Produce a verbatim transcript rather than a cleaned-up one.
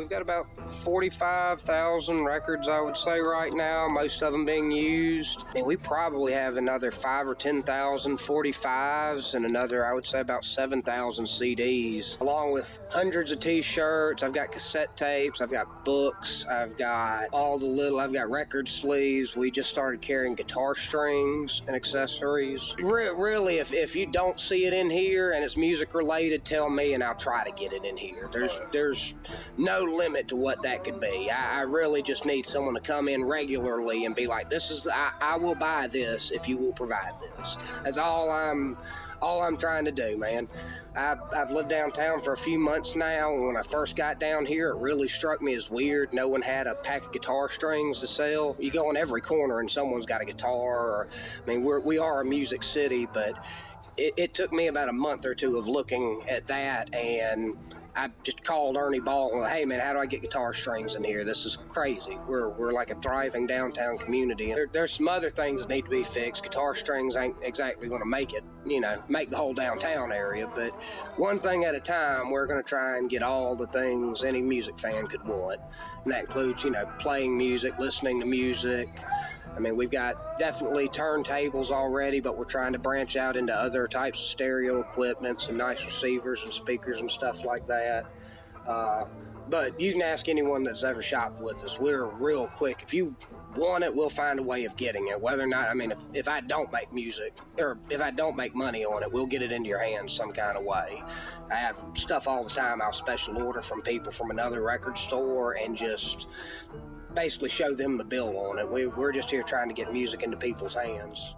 we've got about forty-five thousand records, I would say, right now, most of them being used. I mean, we probably have another five or ten thousand forty-fives and another, I would say, about seven thousand C Ds, along with hundreds of T-shirts. I've got cassette tapes. I've got books. I've got all the little, I've got record sleeves. We just started carrying guitar strings and accessories. Re- really, if, if you don't see it in here and it's music related, tell me and I'll try to get it in here. There's, there's no limit to what that could be. I, I really just need someone to come in regularly and be like, this is, I, I will buy this if you will provide this. That's all I'm, all I'm trying to do, man. I've, I've lived downtown for a few months now. When I first got down here, it really struck me as weird. No one had a pack of guitar strings to sell. You go in every corner and someone's got a guitar. Or, I mean, we're, we are a music city, but it, it took me about a month or two of looking at that, and I just called Ernie Ball and, hey, man, how do I get guitar strings in here? This is crazy. We're, we're like a thriving downtown community. There, there's some other things that need to be fixed. Guitar strings ain't exactly going to make it, you know, make the whole downtown area. But one thing at a time, we're going to try and get all the things any music fan could want. And that includes, you know, playing music, listening to music. I mean, we've got definitely turntables already, but we're trying to branch out into other types of stereo equipment, some nice receivers and speakers and stuff like that. Uh, but you can ask anyone that's ever shopped with us. We're real quick. If you want it, we'll find a way of getting it. Whether or not, I mean, if, if I don't make music or if I don't make money on it, we'll get it into your hands some kind of way. I have stuff all the time I'll special order from people from another record store and just basically show them the bill on it. We, we're just here trying to get music into people's hands.